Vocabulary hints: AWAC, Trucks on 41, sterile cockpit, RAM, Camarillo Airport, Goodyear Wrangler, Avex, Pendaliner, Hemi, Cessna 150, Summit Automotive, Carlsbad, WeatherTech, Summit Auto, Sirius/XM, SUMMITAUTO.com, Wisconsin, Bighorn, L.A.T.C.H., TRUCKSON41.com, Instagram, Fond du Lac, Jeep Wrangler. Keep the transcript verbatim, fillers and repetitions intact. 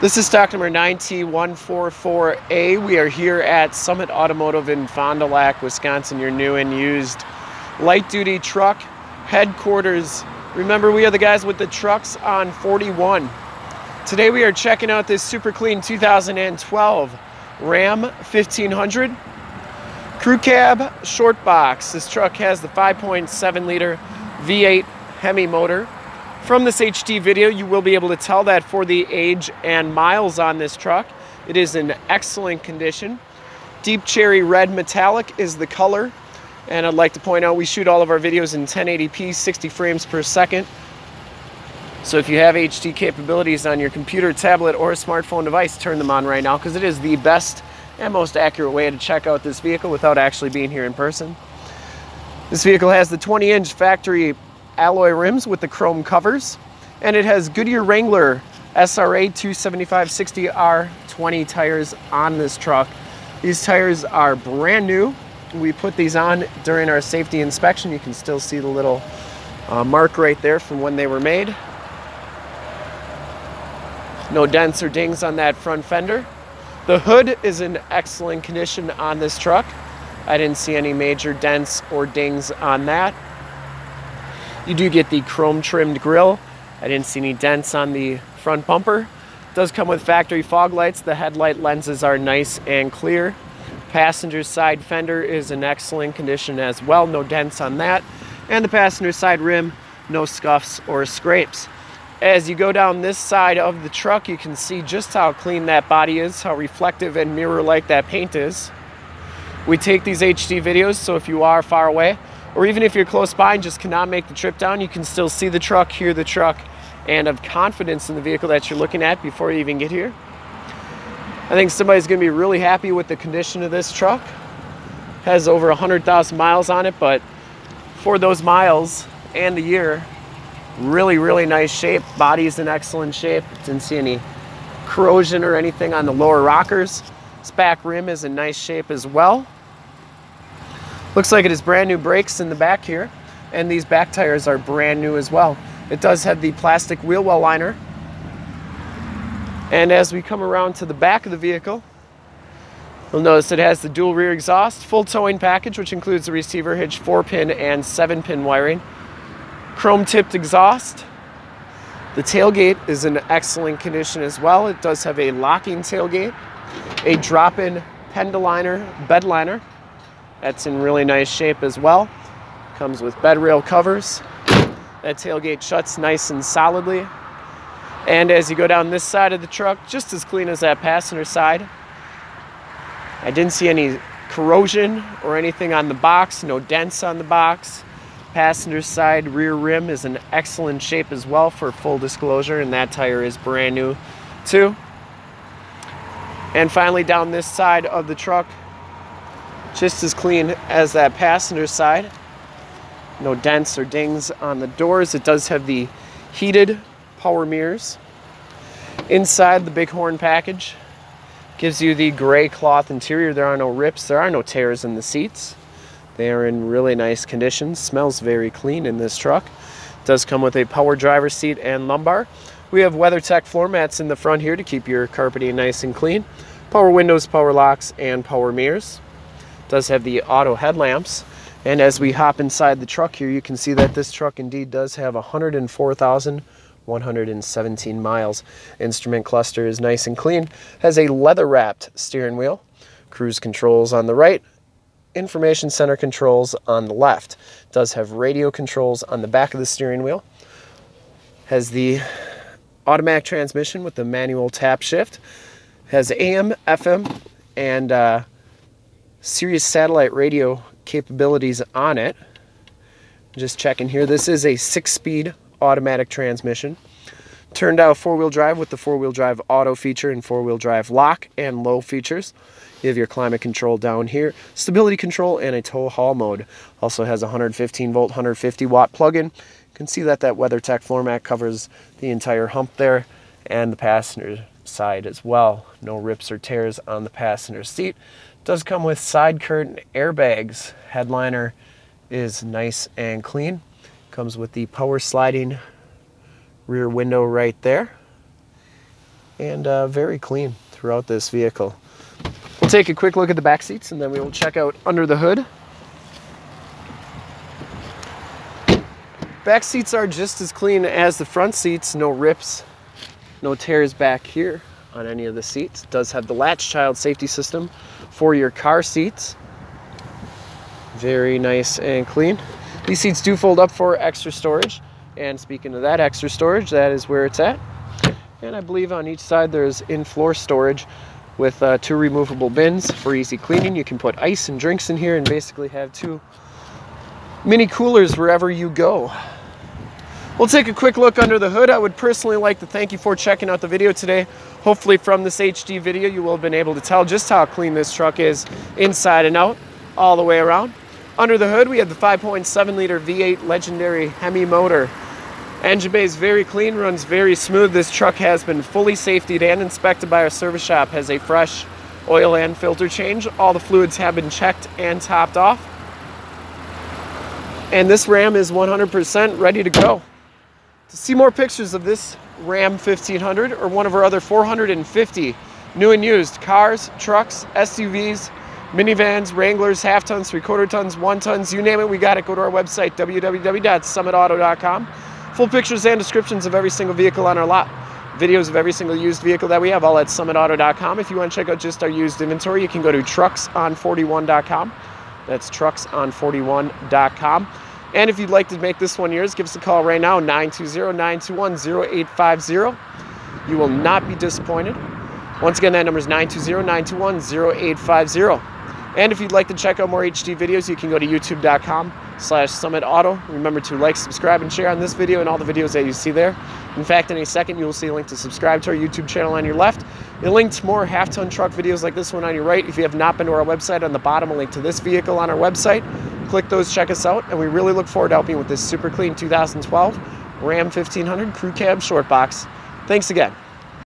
This is stock number nine T one four four A. We are here at Summit Automotive in Fond du Lac, Wisconsin, your new and used light-duty truck headquarters. Remember, we are the guys with the trucks on forty-one. Today we are checking out this super clean two thousand twelve Ram fifteen hundred crew cab short box. This truck has the five point seven liter V eight Hemi motor. From this H D video, you will be able to tell that for the age and miles on this truck, it is in excellent condition. Deep cherry red metallic is the color. And I'd like to point out, we shoot all of our videos in ten eighty p, sixty frames per second. So if you have H D capabilities on your computer, tablet, or smartphone device, turn them on right now, because it is the best and most accurate way to check out this vehicle without actually being here in person. This vehicle has the twenty inch factory alloy rims with the chrome covers, and it has Goodyear Wrangler S R A two seventy-five sixty R twenty tires on this truck. These tires are brand new. We put these on during our safety inspection. You can still see the little uh, mark right there from when they were made. No dents or dings on that front fender. The hood is in excellent condition on this truck. I didn't see any major dents or dings on that. You do get the chrome trimmed grille. I didn't see any dents on the front bumper. It does come with factory fog lights. The headlight lenses are nice and clear. Passenger side fender is in excellent condition as well. No dents on that. And the passenger side rim, no scuffs or scrapes. As you go down this side of the truck, you can see just how clean that body is, how reflective and mirror-like that paint is. We take these H D videos, so if you are far away, or even if you're close by and just cannot make the trip down, you can still see the truck, hear the truck, and have confidence in the vehicle that you're looking at before you even get here. I think somebody's gonna be really happy with the condition of this truck. It has over one hundred thousand miles on it, but for those miles and the year, really, really nice shape. Body's in excellent shape. Didn't see any corrosion or anything on the lower rockers. This back rim is in nice shape as well. Looks like it has brand new brakes in the back here, and these back tires are brand new as well. It does have the plastic wheel well liner. And as we come around to the back of the vehicle, you'll notice it has the dual rear exhaust, full towing package, which includes the receiver hitch, four pin and seven pin wiring, chrome tipped exhaust. The tailgate is in excellent condition as well. It does have a locking tailgate, a drop-in Pendaliner bed liner. That's in really nice shape as well. Comes with bed rail covers. That tailgate shuts nice and solidly. And as you go down this side of the truck, just as clean as that passenger side. I didn't see any corrosion or anything on the box, no dents on the box. Passenger side rear rim is in excellent shape as well, for full disclosure, and that tire is brand new too. And finally, down this side of the truck, just as clean as that passenger side. No dents or dings on the doors. It does have the heated power mirrors. Inside, the Bighorn package gives you the gray cloth interior. There are no rips. There are no tears in the seats. They are in really nice condition. Smells very clean in this truck. It does come with a power driver seat and lumbar. We have WeatherTech floor mats in the front here to keep your carpeting nice and clean. Power windows, power locks, and power mirrors. Does have the auto headlamps. And as we hop inside the truck here, you can see that this truck indeed does have one hundred four thousand one hundred seventeen miles. Instrument cluster is nice and clean. Has a leather wrapped steering wheel. Cruise controls on the right. Information center controls on the left. Does have radio controls on the back of the steering wheel. Has the automatic transmission with the manual tap shift. Has A M, F M, and uh, Sirius satellite radio capabilities on it. Just checking here, this is a six speed automatic transmission. Turned out four wheel drive with the four wheel drive auto feature and four wheel drive lock and low features. You have your climate control down here, stability control, and a tow haul mode. Also has one hundred fifteen volt, one hundred fifty watt plug-in. You can see that that WeatherTech floor mat covers the entire hump there, and the passenger side as well. No rips or tears on the passenger seat. Does come with side curtain airbags. Headliner is nice and clean. Comes with the power sliding rear window right there. and uh, very clean throughout this vehicle. We'll take a quick look at the back seats and then we will check out under the hood. Back seats are just as clean as the front seats, no rips, no tears back here on any of the seats. It does have the latch child safety system for your car seats. Very nice and clean. These seats do fold up for extra storage, and speaking of that extra storage, that is where it's at. And I believe on each side there's in-floor storage with uh, two removable bins for easy cleaning. You can put ice and drinks in here and basically have two mini coolers wherever you go. We'll take a quick look under the hood. I would personally like to thank you for checking out the video today. Hopefully from this H D video you will have been able to tell just how clean this truck is inside and out, all the way around. Under the hood we have the five point seven liter V eight legendary Hemi motor. Engine bay is very clean, runs very smooth. This truck has been fully safetied and inspected by our service shop, has a fresh oil and filter change. All the fluids have been checked and topped off. And this Ram is one hundred percent ready to go. To see more pictures of this Ram fifteen hundred or one of our other four hundred fifty new and used cars, trucks, S U Vs, minivans, Wranglers, half tons, three quarter tons, one tons, you name it, we got it. Go to our website, w w w dot summit auto dot com. Full pictures and descriptions of every single vehicle on our lot. Videos of every single used vehicle that we have, all at summit auto dot com. If you want to check out just our used inventory, you can go to trucks on forty-one dot com. That's trucks on forty-one dot com. And if you'd like to make this one yours, give us a call right now, nine two zero, nine two one, zero eight five zero. You will not be disappointed. Once again, that number is nine two zero, nine two one, zero eight five zero. And if you'd like to check out more H D videos, you can go to youtube dot com slash summit auto. Remember to like, subscribe, and share on this video and all the videos that you see there. In fact, in a second, you will see a link to subscribe to our YouTube channel on your left. A link to more half-ton truck videos like this one on your right. If you have not been to our website, on the bottom, a link to this vehicle on our website. Click those, check us out, and we really look forward to helping you with this super clean two thousand twelve Ram fifteen hundred Crew Cab Short Box. Thanks again.